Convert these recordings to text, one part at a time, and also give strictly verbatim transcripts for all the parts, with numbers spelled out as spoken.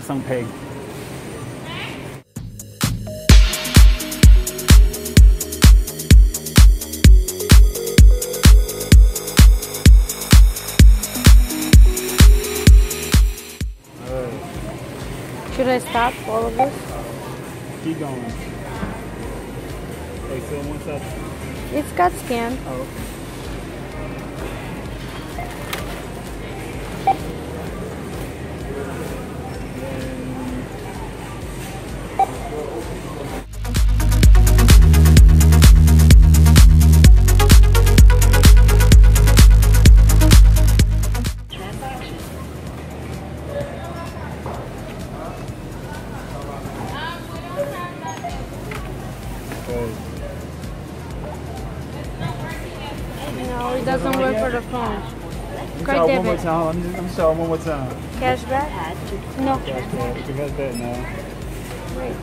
Samsung Pay. Should I stop all of this? Keep going. Hey, so what's up? It's got scanned. Oh, no, it doesn't work for the phone. Card debit. One more time. I'm, just, I'm sorry, one more time. Cashback? No. Cashback. She has that now. Wait.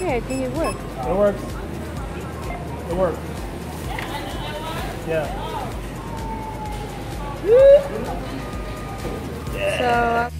Yeah, I think it works. It works. It works. Yeah. So.